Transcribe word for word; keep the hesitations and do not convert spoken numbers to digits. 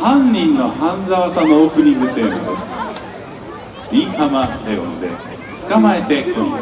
犯人の半沢さんのオープニングテーマです。新浜レオンで捕まえて今夜。